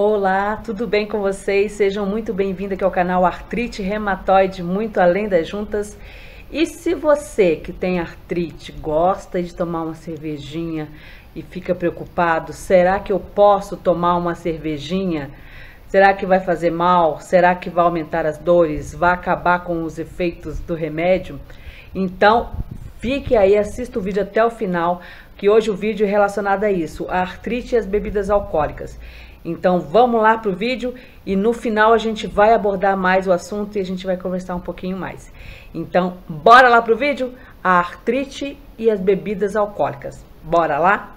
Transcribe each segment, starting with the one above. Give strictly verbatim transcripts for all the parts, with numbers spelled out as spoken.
Olá, tudo bem com vocês? Sejam muito bem-vindos aqui ao canal Artrite Reumatoide Muito Além das Juntas. E se você que tem artrite, gosta de tomar uma cervejinha e fica preocupado, será que eu posso tomar uma cervejinha? Será que vai fazer mal? Será que vai aumentar as dores? Vai acabar com os efeitos do remédio? Então, fique aí, assista o vídeo até o final, que hoje o vídeo é relacionado a isso, a artrite e as bebidas alcoólicas. Então, vamos lá para o vídeo e no final a gente vai abordar mais o assunto e a gente vai conversar um pouquinho mais. Então, bora lá para o vídeo? A artrite e as bebidas alcoólicas. Bora lá?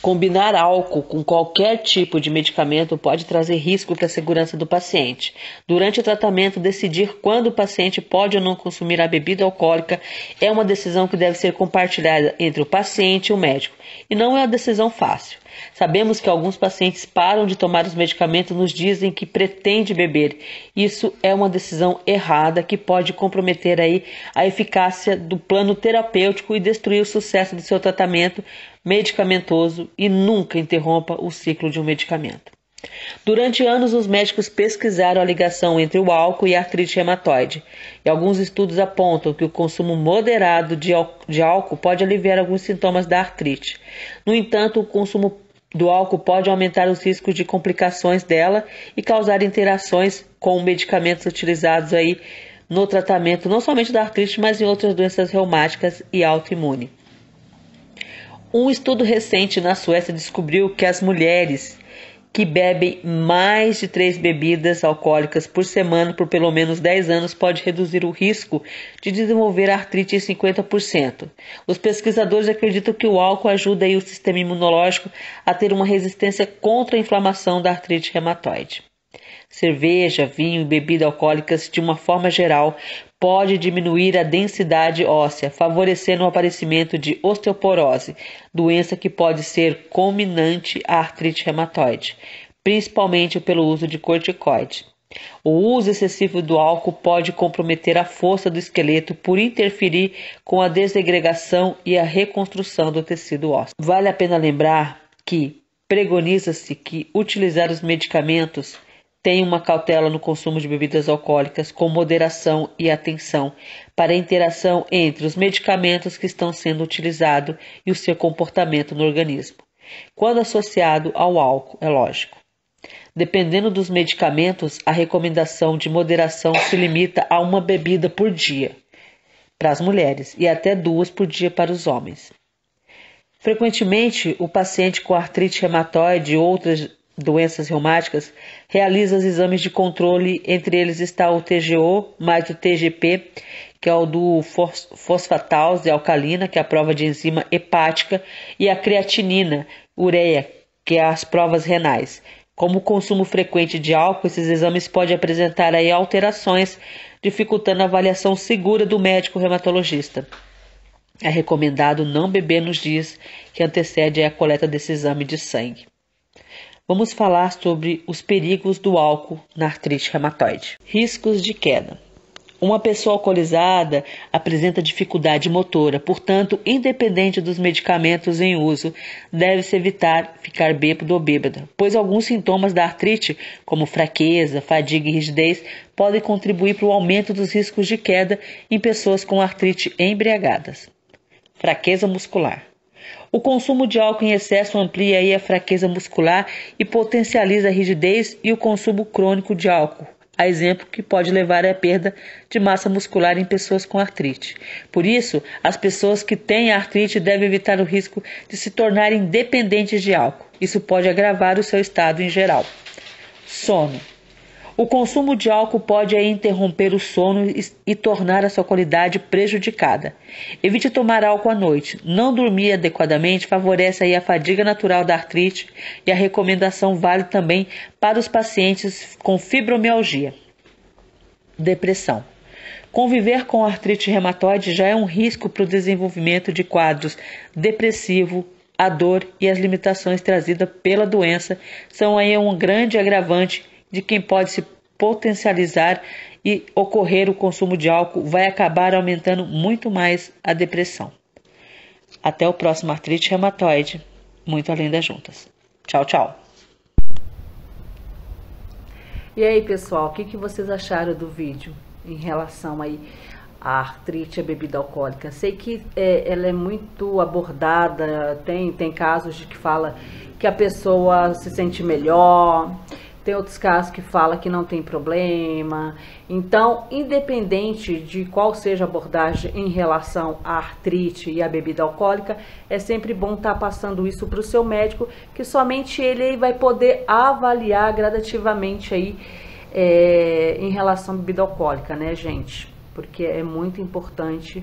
Combinar álcool com qualquer tipo de medicamento pode trazer risco para a segurança do paciente. Durante o tratamento, decidir quando o paciente pode ou não consumir a bebida alcoólica é uma decisão que deve ser compartilhada entre o paciente e o médico, e não é uma decisão fácil. Sabemos que alguns pacientes param de tomar os medicamentos nos dias em que pretende beber. Isso é uma decisão errada que pode comprometer aí a eficácia do plano terapêutico e destruir o sucesso do seu tratamento medicamentoso, e nunca interrompa o ciclo de um medicamento. Durante anos, os médicos pesquisaram a ligação entre o álcool e a artrite reumatoide, e alguns estudos apontam que o consumo moderado de, de álcool pode aliviar alguns sintomas da artrite. No entanto, o consumo do álcool pode aumentar os riscos de complicações dela e causar interações com medicamentos utilizados aí no tratamento não somente da artrite, mas em outras doenças reumáticas e autoimunes. Um estudo recente na Suécia descobriu que as mulheres que bebem mais de três bebidas alcoólicas por semana por pelo menos dez anos pode reduzir o risco de desenvolver artrite em cinquenta por cento. Os pesquisadores acreditam que o álcool ajuda aí o sistema imunológico a ter uma resistência contra a inflamação da artrite reumatoide. Cerveja, vinho e bebidas alcoólicas, de uma forma geral, pode diminuir a densidade óssea, favorecendo o aparecimento de osteoporose, doença que pode ser cominante à artrite reumatoide, principalmente pelo uso de corticoide. O uso excessivo do álcool pode comprometer a força do esqueleto por interferir com a desagregação e a reconstrução do tecido ósseo. Vale a pena lembrar que preconiza-se que utilizar os medicamentos tem uma cautela no consumo de bebidas alcoólicas com moderação e atenção para a interação entre os medicamentos que estão sendo utilizados e o seu comportamento no organismo, quando associado ao álcool, é lógico. Dependendo dos medicamentos, a recomendação de moderação se limita a uma bebida por dia para as mulheres e até duas por dia para os homens. Frequentemente, o paciente com artrite reumatoide e outras doenças reumáticas realiza os exames de controle, entre eles está o T G O mais o T G P, que é o do fosfatase alcalina, que é a prova de enzima hepática, e a creatinina, ureia, que é as provas renais. Como o consumo frequente de álcool, esses exames podem apresentar aí alterações, dificultando a avaliação segura do médico reumatologista. É recomendado não beber nos dias que antecedem a coleta desse exame de sangue. Vamos falar sobre os perigos do álcool na artrite reumatoide. Riscos de queda. Uma pessoa alcoolizada apresenta dificuldade motora, portanto, independente dos medicamentos em uso, deve-se evitar ficar bêbado ou bêbada, pois alguns sintomas da artrite, como fraqueza, fadiga e rigidez, podem contribuir para o aumento dos riscos de queda em pessoas com artrite embriagadas. Fraqueza muscular. O consumo de álcool em excesso amplia aí a fraqueza muscular e potencializa a rigidez e o consumo crônico de álcool, a exemplo que pode levar à perda de massa muscular em pessoas com artrite. Por isso, as pessoas que têm artrite devem evitar o risco de se tornarem dependentes de álcool. Isso pode agravar o seu estado em geral. Sono. O consumo de álcool pode aí interromper o sono e tornar a sua qualidade prejudicada. Evite tomar álcool à noite. Não dormir adequadamente favorece aí a fadiga natural da artrite, e a recomendação vale também para os pacientes com fibromialgia. Depressão. Conviver com artrite reumatoide já é um risco para o desenvolvimento de quadros depressivo. A dor e as limitações trazidas pela doença são aí um grande agravante de quem pode se potencializar, e ocorrer o consumo de álcool vai acabar aumentando muito mais a depressão. Até o próximo Artrite Reumatoide, muito além das juntas. Tchau, tchau. E aí, pessoal, o que, que vocês acharam do vídeo em relação aí à artrite, à bebida alcoólica? Sei que é, ela é muito abordada, tem, tem casos de que fala que a pessoa se sente melhor, tem outros casos que fala que não tem problema. Então, independente de qual seja a abordagem em relação à artrite e à bebida alcoólica, é sempre bom estar passando isso para o seu médico, que somente ele vai poder avaliar gradativamente aí é, em relação à bebida alcoólica, né, gente? Porque é muito importante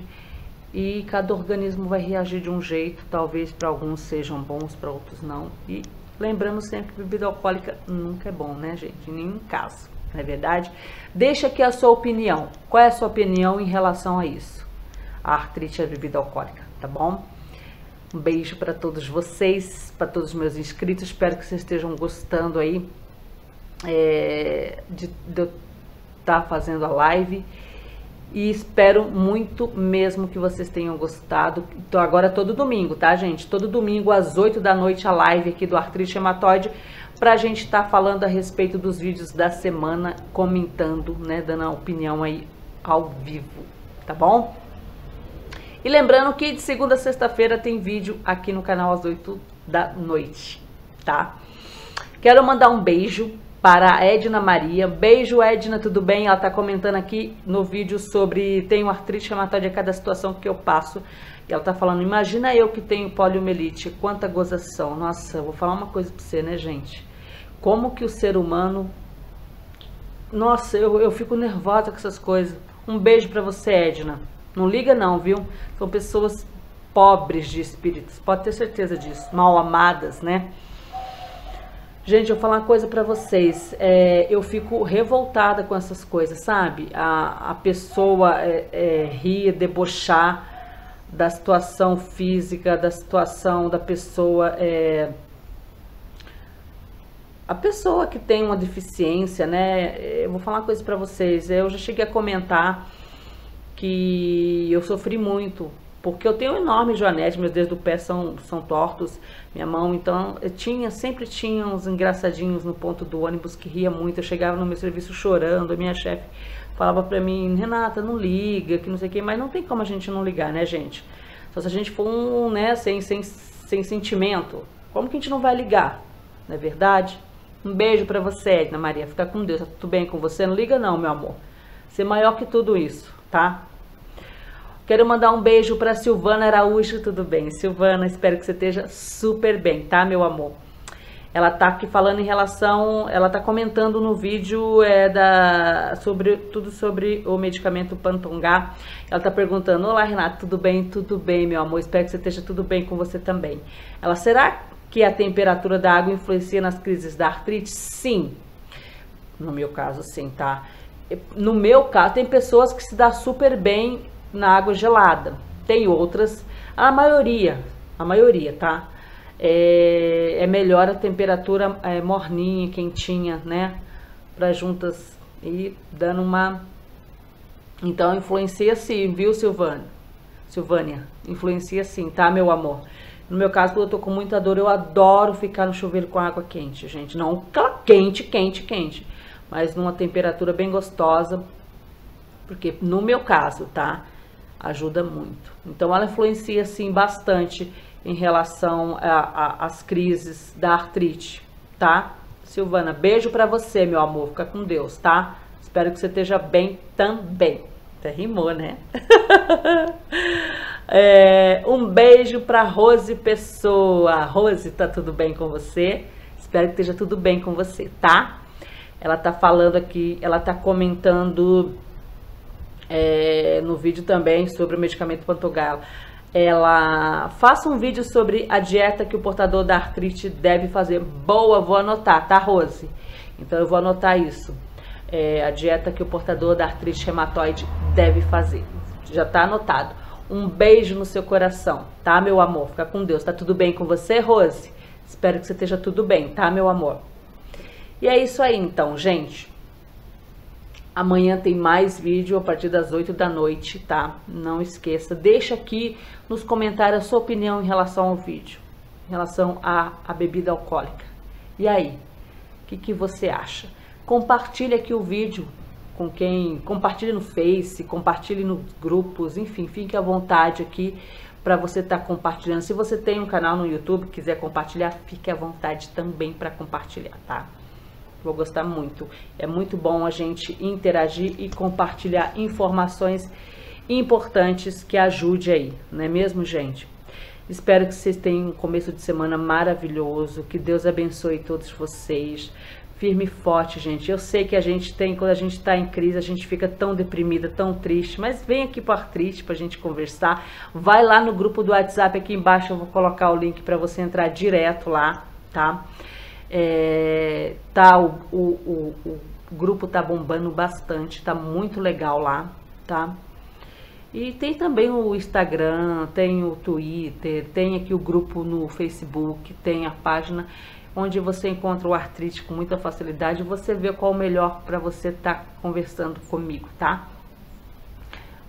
e cada organismo vai reagir de um jeito, talvez para alguns sejam bons, para outros não, e lembrando sempre que bebida alcoólica nunca é bom, né, gente? Em nenhum caso, não é verdade? Deixa aqui a sua opinião. Qual é a sua opinião em relação a isso? A artrite e a bebida alcoólica, tá bom? Um beijo para todos vocês, para todos os meus inscritos. Espero que vocês estejam gostando aí é, de, de eu estar fazendo a live. E espero muito mesmo que vocês tenham gostado. Então, agora todo domingo, tá, gente? Todo domingo, às oito da noite, a live aqui do Artrite Reumatoide, pra gente estar tá falando a respeito dos vídeos da semana, comentando, né, dando a opinião aí ao vivo, tá bom? E lembrando que de segunda a sexta-feira tem vídeo aqui no canal às oito da noite, tá? Quero mandar um beijo para a Edna Maria. Beijo, Edna, tudo bem? Ela está comentando aqui no vídeo sobre tenho artrite reumatoide a cada situação que eu passo. E ela está falando, imagina eu que tenho poliomielite, quanta gozação. Nossa, eu vou falar uma coisa para você, né, gente? Como que o ser humano... Nossa, eu, eu fico nervosa com essas coisas. Um beijo para você, Edna. Não liga não, viu? São pessoas pobres de espíritos, pode ter certeza disso. Mal amadas, né? Gente, eu vou falar uma coisa pra vocês, é, eu fico revoltada com essas coisas, sabe? A, a pessoa é, é, rir, debochar da situação física, da situação da pessoa... É, a pessoa que tem uma deficiência, né? Eu vou falar uma coisa pra vocês, eu já cheguei a comentar que eu sofri muito, porque eu tenho um enorme joanete, meus dedos do pé são, são tortos, minha mão, então, eu tinha, sempre tinha uns engraçadinhos no ponto do ônibus que ria muito, eu chegava no meu serviço chorando, a minha chefe falava pra mim, Renata, não liga, que não sei o que, mas não tem como a gente não ligar, né, gente? Só se a gente for um, né, sem, sem, sem sentimento, como que a gente não vai ligar, não é verdade? Um beijo pra você, Edna Maria, fica com Deus, tá tudo bem com você? Não liga não, meu amor, você é maior que tudo isso, tá? Quero mandar um beijo para Silvana Araújo, tudo bem? Silvana, espero que você esteja super bem, tá, meu amor? Ela tá aqui falando em relação, ela tá comentando no vídeo é, da, sobre, tudo sobre o medicamento Pantogar. Ela tá perguntando, olá, Renata, tudo bem? Tudo bem, meu amor, espero que você esteja tudo bem com você também. Ela, será que a temperatura da água influencia nas crises da artrite? Sim, no meu caso, sim, tá? No meu caso, tem pessoas que se dá super bem na água gelada, tem outras, a maioria, a maioria, tá? É, é melhor a temperatura é, morninha, quentinha, né? Para juntas e dando uma... Então, influencia sim, viu, Silvana? Silvânia, influencia sim, tá, meu amor? No meu caso, quando eu tô com muita dor, eu adoro ficar no chuveiro com água quente, gente. Não quente, quente, quente, mas numa temperatura bem gostosa, porque no meu caso, tá? Ajuda muito. Então, ela influencia, assim, bastante em relação às crises da artrite, tá? Silvana, beijo pra você, meu amor. Fica com Deus, tá? Espero que você esteja bem também. Até rimou, né? é, um beijo pra Rose Pessoa. Rose, tá tudo bem com você? Espero que esteja tudo bem com você, tá? Ela tá falando aqui, ela tá comentando... É, no vídeo também sobre o medicamento Pantogar. Ela faça um vídeo sobre a dieta que o portador da artrite deve fazer. Boa, vou anotar, tá, Rose? Então eu vou anotar isso. É, a dieta que o portador da artrite reumatoide deve fazer. Já tá anotado. Um beijo no seu coração, tá, meu amor? Fica com Deus. Tá tudo bem com você, Rose? Espero que você esteja tudo bem, tá, meu amor? E é isso aí, então, gente. Amanhã tem mais vídeo a partir das oito da noite, tá? Não esqueça, deixa aqui nos comentários a sua opinião em relação ao vídeo, em relação à, à bebida alcoólica. E aí, o que, que você acha? Compartilhe aqui o vídeo com quem... Compartilhe no Face, compartilhe nos grupos, enfim, fique à vontade aqui para você estar tá compartilhando. Se você tem um canal no YouTube, quiser compartilhar, fique à vontade também para compartilhar, tá? Vou gostar muito. É muito bom a gente interagir e compartilhar informações importantes que ajude aí, não é mesmo, gente? Espero que vocês tenham um começo de semana maravilhoso, que Deus abençoe todos vocês, firme e forte, gente. Eu sei que a gente tem, quando a gente está em crise, a gente fica tão deprimida, tão triste, mas vem aqui para Artrite para a gente conversar, vai lá no grupo do WhatsApp, aqui embaixo eu vou colocar o link para você entrar direto lá, tá? É, tá, o, o, o, o grupo tá bombando bastante, tá muito legal lá, tá? E tem também o Instagram, tem o Twitter, tem aqui o grupo no Facebook, tem a página onde você encontra o Artrite com muita facilidade. Você vê qual o melhor para você tá conversando comigo, tá?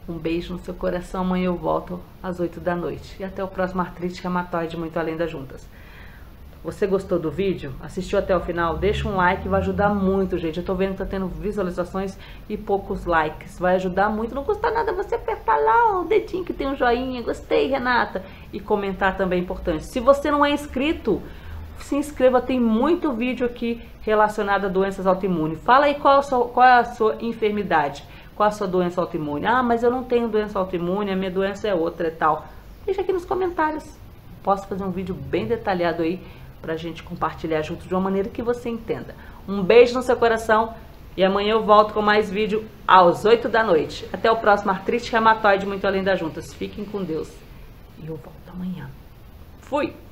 Um beijo no seu coração, amanhã eu volto às oito da noite. E até o próximo Artrite Reumatoide Muito Além das Juntas. Você gostou do vídeo? Assistiu até o final? Deixa um like, vai ajudar muito, gente. Eu tô vendo que tá tendo visualizações e poucos likes. Vai ajudar muito. Não custa nada você apertar lá o dedinho que tem um joinha. Gostei, Renata. E comentar também é importante. Se você não é inscrito, se inscreva. Tem muito vídeo aqui relacionado a doenças autoimunes. Fala aí qual é a sua, qual é a sua enfermidade. Qual é a sua doença autoimune? Ah, mas eu não tenho doença autoimune, a minha doença é outra e tal. Deixa aqui nos comentários. Posso fazer um vídeo bem detalhado aí pra gente compartilhar junto de uma maneira que você entenda. Um beijo no seu coração e amanhã eu volto com mais vídeo às oito da noite. Até o próximo Artrite Reumatoide Muito Além das Juntas. Fiquem com Deus e eu volto amanhã. Fui!